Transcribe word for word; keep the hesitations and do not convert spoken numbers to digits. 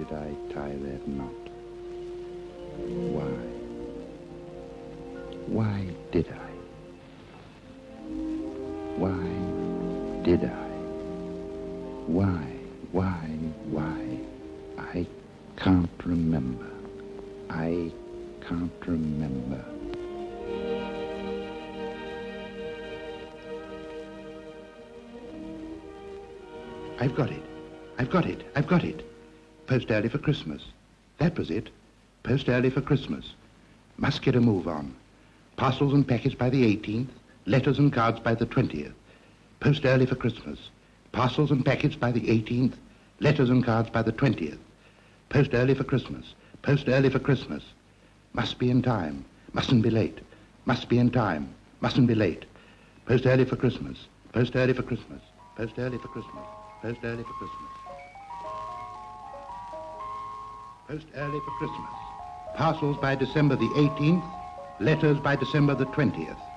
did I tie that knot? Why? Why did I? Why did I? Why, why, why? I can't remember. I can't remember. I've got it. I've got it. I've got it. Post early for Christmas. That was it. Post early for Christmas. Must get a move on. Parcels and packets by the eighteenth. Letters and cards by the twentieth. Post early for Christmas. Parcels and packets by the eighteenth. Letters and cards by the twentieth. Post early for Christmas. Post early for Christmas. Must be in time. Mustn't be late. Must be in time. Mustn't be late. Post early for Christmas. Post early for Christmas. Post early for Christmas. Post early for Christmas. Post early for Christmas. Parcels by December the eighteenth. Letters by December the twentieth.